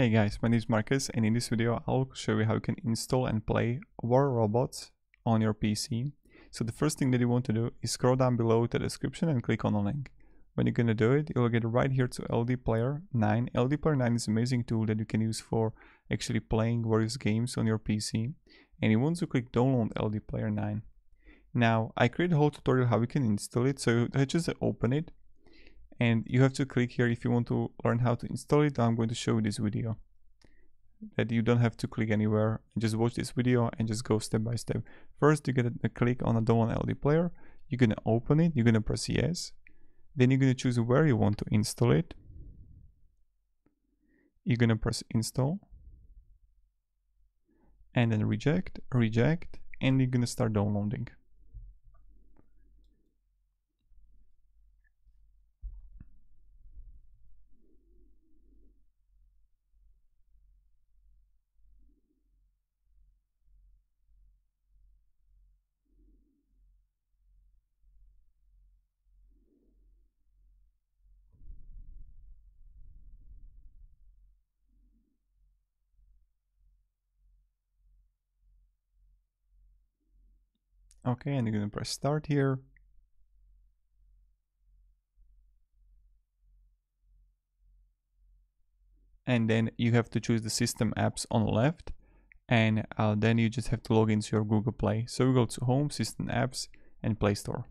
Hey guys, my name is Marcus and in this video I'll show you how you can install and play War Robots on your PC. So the first thing that you want to do is scroll down below to the description and click on the link. When you're gonna do it, you'll get right here to LD Player 9. LD Player 9 is an amazing tool that you can use for actually playing various games on your PC. And you want to click download LD Player 9. Now, I created a whole tutorial how you can install it, so I just open it. And you have to click here if you want to learn how to install it. I'm going to show you this video. That you don't have to click anywhere. Just watch this video and just go step by step. First, you get a click on a download LD Player. You're going to open it. You're going to press yes. Then you're going to choose where you want to install it. You're going to press install. And then reject, reject. And you're going to start downloading. Okay, and you're going to press start here. And then you have to choose the system apps on the left. And then you just have to log into your Google Play. So you go to Home, System Apps, and Play Store.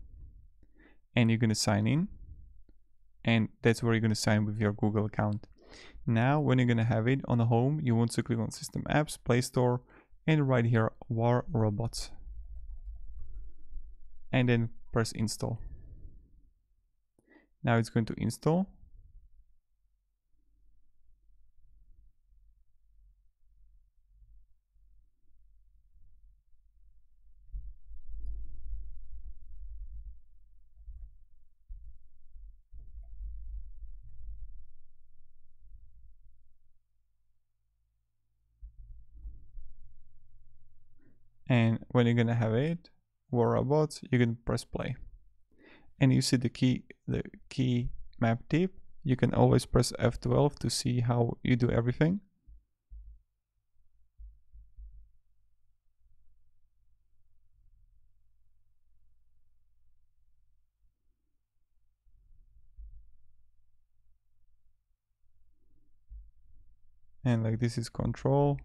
And you're going to sign in. And that's where you're going to sign with your Google account. Now, when you're going to have it on the home, you want to click on System Apps, Play Store, and right here, War Robots. And then press install. Now it's going to install. And when you're gonna have it, War Robots, you can press play. And you see the key map tip. You can always press F12 to see how you do everything. And like this is control.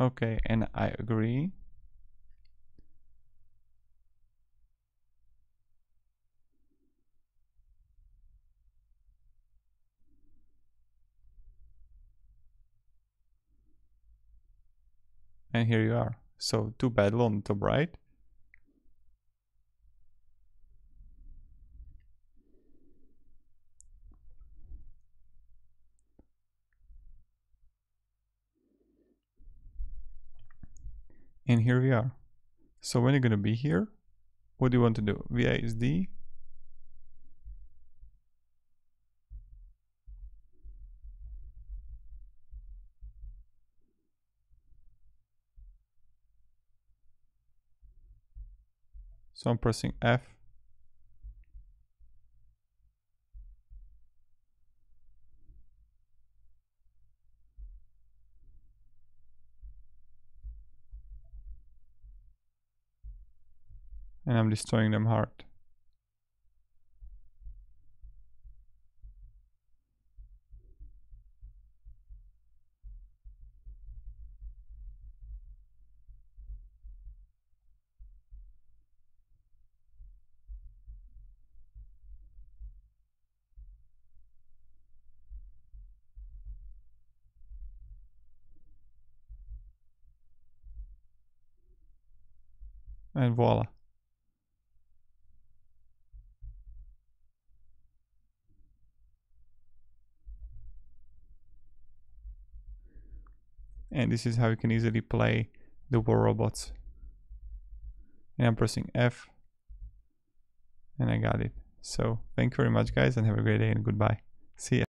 Okay, and I agree. And here you are. So to battle on the top right. And here we are. So when you're going to be here, what do you want to do? VI is D. So I'm pressing F. And I'm destroying them hard. And voila. and this is how you can easily play the War Robots. And I'm pressing F and I got it. So thank you very much guys, and have a great day and goodbye. See ya.